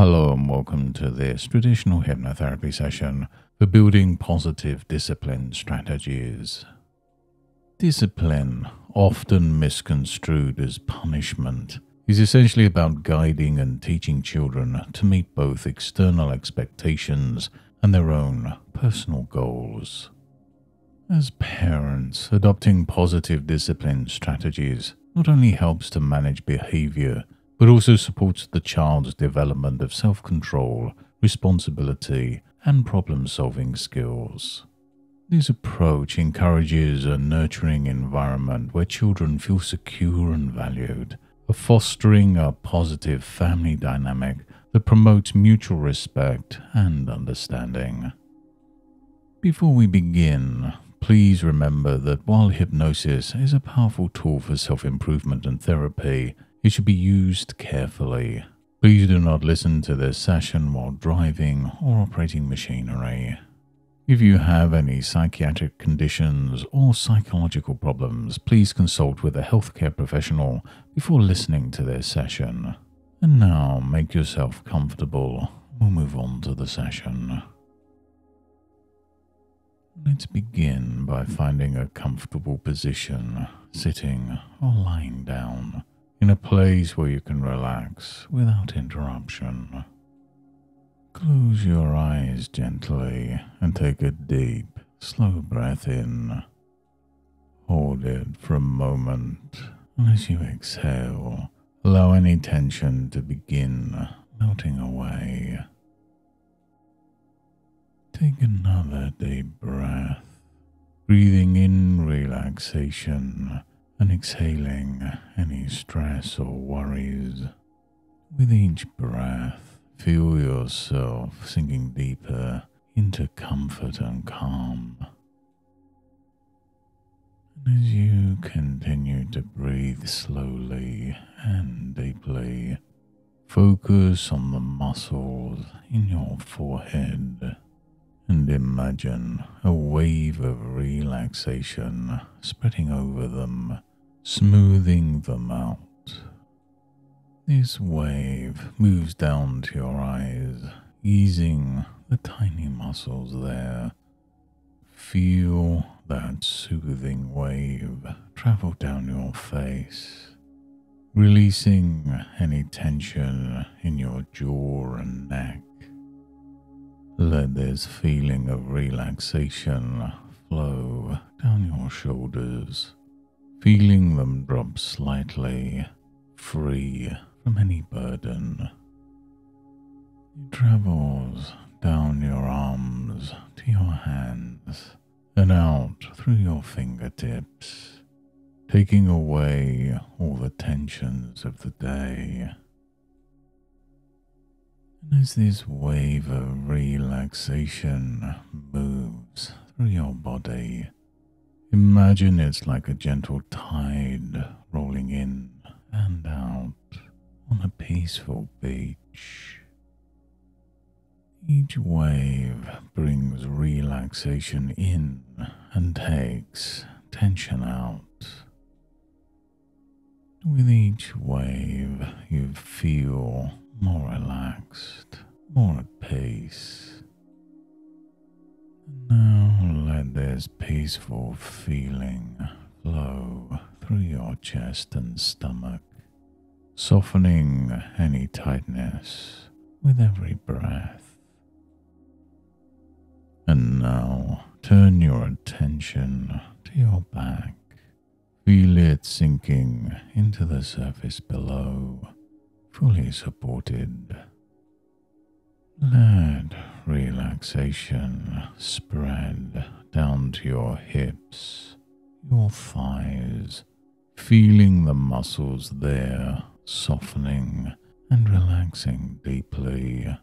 Hello and welcome to this traditional hypnotherapy session for building positive discipline strategies. Discipline, often misconstrued as punishment, is essentially about guiding and teaching children to meet both external expectations and their own personal goals. As parents, adopting positive discipline strategies not only helps to manage behavior, but also supports the child's development of self-control, responsibility, and problem-solving skills. This approach encourages a nurturing environment where children feel secure and valued, fostering a positive family dynamic that promotes mutual respect and understanding. Before we begin, please remember that while hypnosis is a powerful tool for self-improvement and therapy, it should be used carefully. Please do not listen to this session while driving or operating machinery. If you have any psychiatric conditions or psychological problems, please consult with a healthcare professional before listening to this session. And now, make yourself comfortable. We'll move on to the session. Let's begin by finding a comfortable position, sitting or lying down, in a place where you can relax without interruption. Close your eyes gently and take a deep, slow breath in. Hold it for a moment, and as you exhale, allow any tension to begin melting away. Take another deep breath, breathing in relaxation and exhaling any stress or worries. With each breath, feel yourself sinking deeper into comfort and calm. And as you continue to breathe slowly and deeply, focus on the muscles in your forehead and imagine a wave of relaxation spreading over them, smoothing them out. This wave moves down to your eyes, easing the tiny muscles there. Feel that soothing wave travel down your face, releasing any tension in your jaw and neck. Let this feeling of relaxation flow down your shoulders, feeling them drop slightly, free from any burden. It travels down your arms to your hands and out through your fingertips, taking away all the tensions of the day. And as this wave of relaxation moves through your body, imagine it's like a gentle tide rolling in and out on a peaceful beach. Each wave brings relaxation in and takes tension out. With each wave, you feel more relaxed, more at peace. Now let this peaceful feeling flow through your chest and stomach, softening any tightness with every breath. And now turn your attention to your back. Feel it sinking into the surface below, fully supported. Let relaxation spread down to your hips, your thighs, feeling the muscles there softening and relaxing deeply.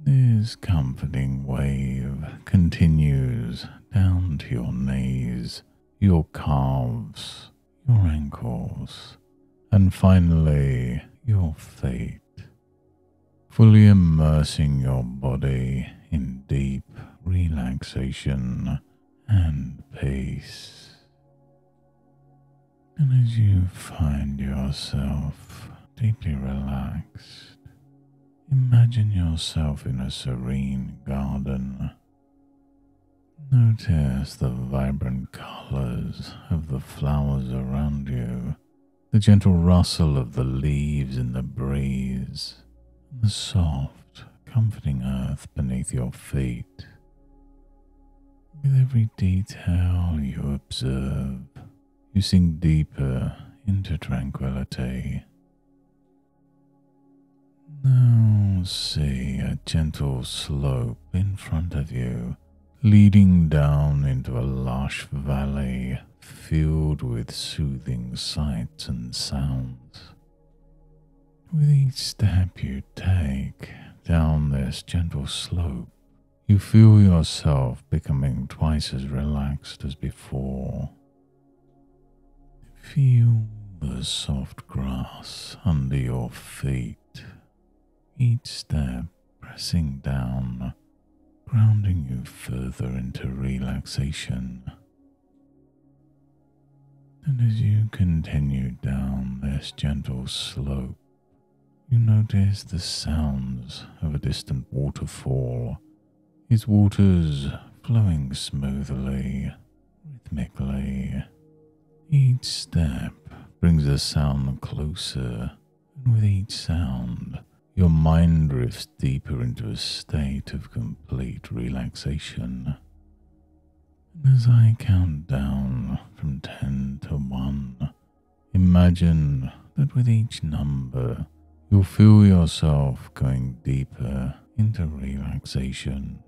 This comforting wave continues down to your knees, your calves, your ankles, and finally your feet, fully immersing your body in deep relaxation and peace. And as you find yourself deeply relaxed, Imagine yourself in a serene garden. Notice the vibrant colors of the flowers around you, the gentle rustle of the leaves in the breeze, and the soft, comforting earth beneath your feet. With every detail you observe, you sink deeper into tranquility. Now see a gentle slope in front of you, leading down into a lush valley filled with soothing sights and sounds. With each step you take down this gentle slope, you feel yourself becoming twice as relaxed as before. Feel the soft grass under your feet. Each step pressing down, grounding you further into relaxation. And as you continue down this gentle slope, you notice the sounds of a distant waterfall, its waters flowing smoothly, rhythmically. Each step brings the sound closer, and with each sound, your mind drifts deeper into a state of complete relaxation. And as I count down from 10 to 1, imagine that with each number, you'll feel yourself going deeper into relaxation.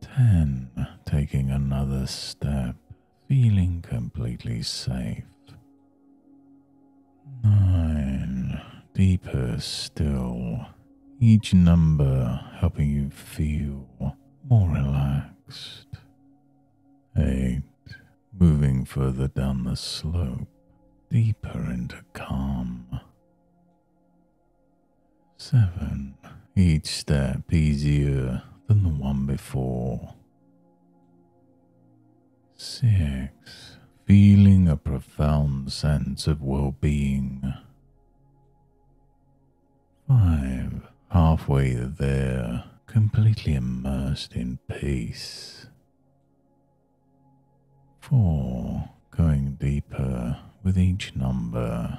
10, taking another step, feeling completely safe. 9, deeper still, each number helping you feel more relaxed. 8, moving further down the slope, deeper into calm. 7, each step easier than the one before. 6, feeling a profound sense of well-being. 5, halfway there, completely immersed in peace. 4, going deeper with each number.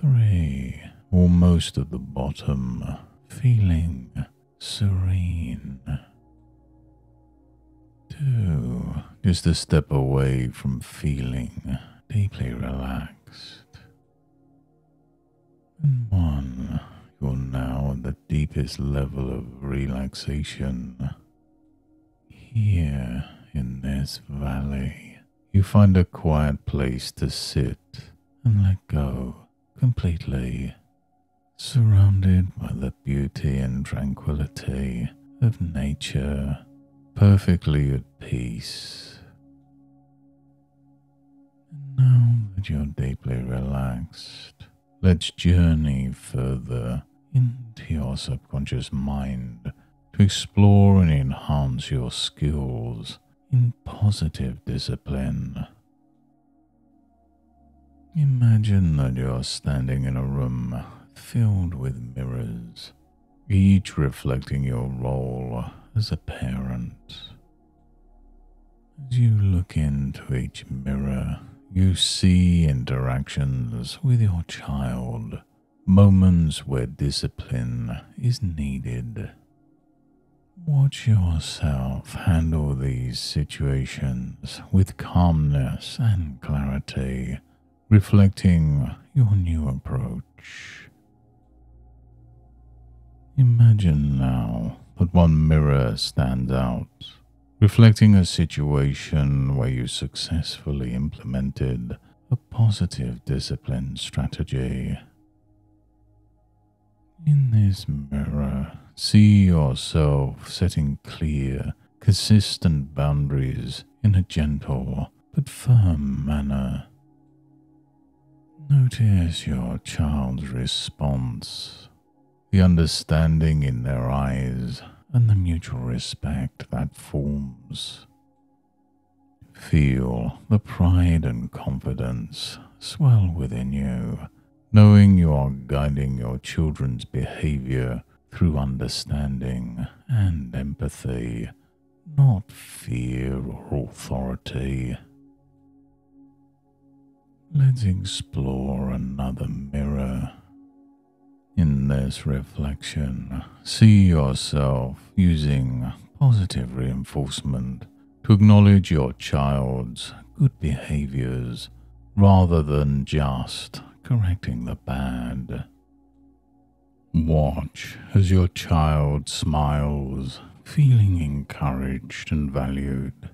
3, almost at the bottom, feeling serene. 2, just a step away from feeling deeply relaxed. And 1, you're now at the deepest level of relaxation. Here, in this valley, you find a quiet place to sit and let go completely, surrounded by the beauty and tranquility of nature, perfectly at peace. And now that you're deeply relaxed, let's journey further into your subconscious mind to explore and enhance your skills in positive discipline. Imagine that you're standing in a room filled with mirrors, each reflecting your role as a parent. As you look into each mirror, you see interactions with your child, moments where discipline is needed. Watch yourself handle these situations with calmness and clarity, reflecting your new approach. Imagine now that one mirror stands out, reflecting a situation where you successfully implemented a positive discipline strategy. In this mirror, see yourself setting clear, consistent boundaries in a gentle but firm manner. Notice your child's response, the understanding in their eyes, and the mutual respect that forms. Feel the pride and confidence swell within you knowing you are guiding your children's behavior through understanding and empathy, not fear or authority. Let's explore another mirror. In this reflection, see yourself using positive reinforcement to acknowledge your child's good behaviors rather than just correcting the bad. Watch as your child smiles, feeling encouraged and valued,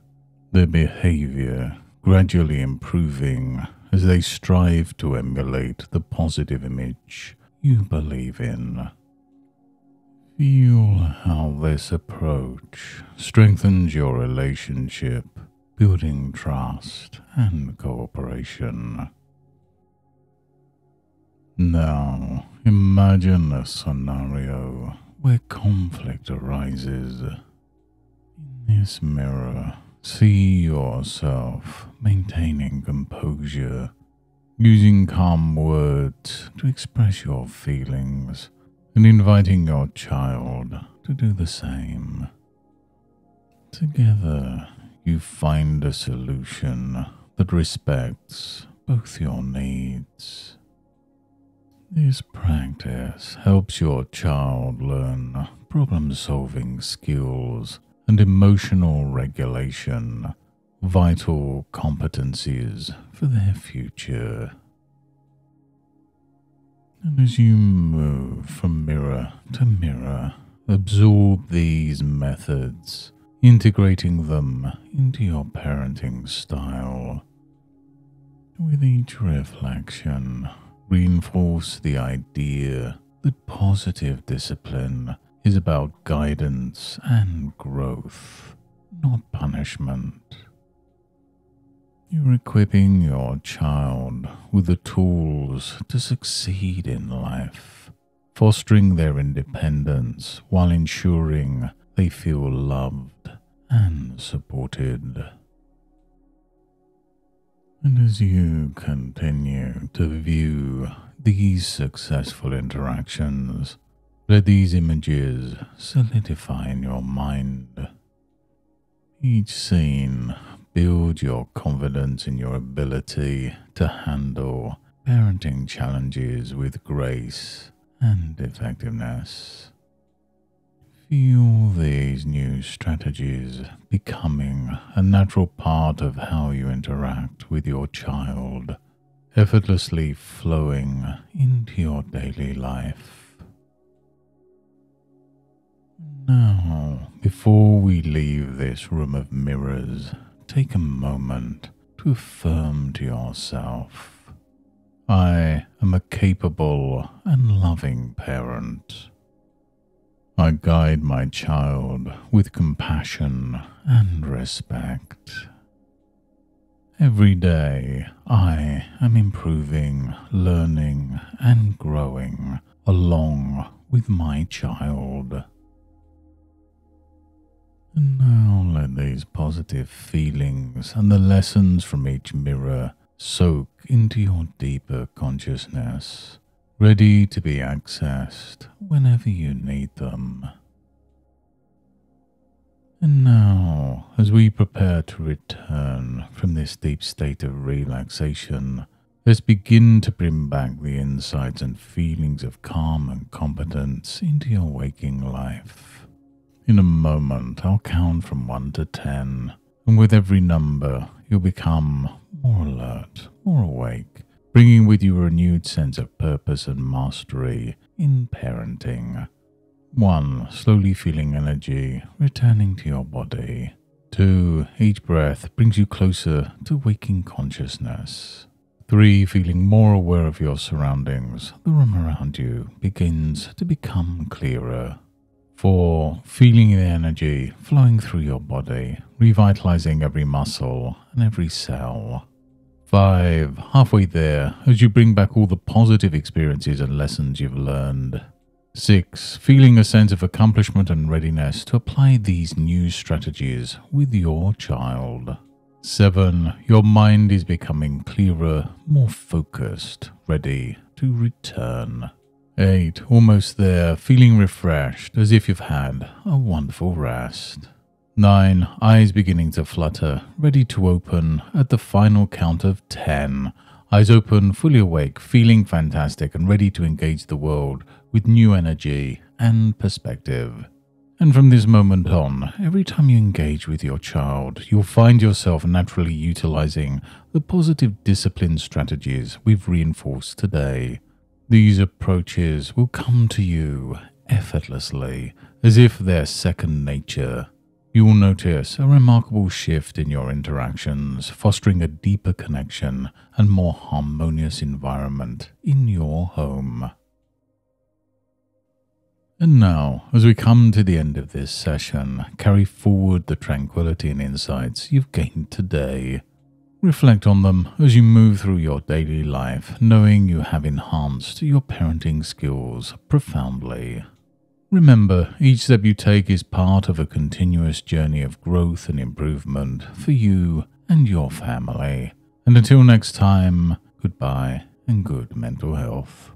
their behavior gradually improving as they strive to emulate the positive image you believe in. Feel how this approach strengthens your relationship, building trust and cooperation. Now, imagine a scenario where conflict arises. In this mirror, see yourself maintaining composure, using calm words to express your feelings, and inviting your child to do the same. Together, you find a solution that respects both your needs. This practice helps your child learn problem-solving skills and emotional regulation, vital competencies for their future. And as you move from mirror to mirror, absorb these methods, integrating them into your parenting style. With each reflection, reinforce the idea that positive discipline is about guidance and growth, not punishment. You're equipping your child with the tools to succeed in life, fostering their independence while ensuring they feel loved and supported. And as you continue to view these successful interactions, let these images solidify in your mind. Each scene builds your confidence in your ability to handle parenting challenges with grace and effectiveness. Feel these new strategies becoming a natural part of how you interact with your child, effortlessly flowing into your daily life. Now, before we leave this room of mirrors, take a moment to affirm to yourself, I am a capable and loving parent. I guide my child with compassion and respect. Every day I am improving, learning, and growing along with my child. And now let these positive feelings and the lessons from each mirror soak into your deeper consciousness, ready to be accessed whenever you need them. And now, as we prepare to return from this deep state of relaxation, let's begin to bring back the insights and feelings of calm and competence into your waking life. In a moment, I'll count from 1 to 10, and with every number, you'll become more alert, more awake, bringing with you a renewed sense of purpose and mastery in parenting. 1. Slowly feeling energy returning to your body. 2. Each breath brings you closer to waking consciousness. 3. Feeling more aware of your surroundings. The room around you begins to become clearer. 4. Feeling the energy flowing through your body, revitalizing every muscle and every cell. 5. Halfway there, as you bring back all the positive experiences and lessons you've learned. 6. Feeling a sense of accomplishment and readiness to apply these new strategies with your child. 7. Your mind is becoming clearer, more focused, ready, to return. 8. Almost there, feeling refreshed, as if you've had a wonderful rest. 9. Eyes beginning to flutter, ready to open at the final count of 10. Eyes open, fully awake, feeling fantastic and ready to engage the world with new energy and perspective. And from this moment on, every time you engage with your child, you'll find yourself naturally utilizing the positive discipline strategies we've reinforced today. These approaches will come to you effortlessly, as if they're second nature. You will notice a remarkable shift in your interactions, fostering a deeper connection and more harmonious environment in your home. And now, as we come to the end of this session, carry forward the tranquility and insights you've gained today. Reflect on them as you move through your daily life, knowing you have enhanced your parenting skills profoundly. Remember, each step you take is part of a continuous journey of growth and improvement for you and your family. And until next time, goodbye and good mental health.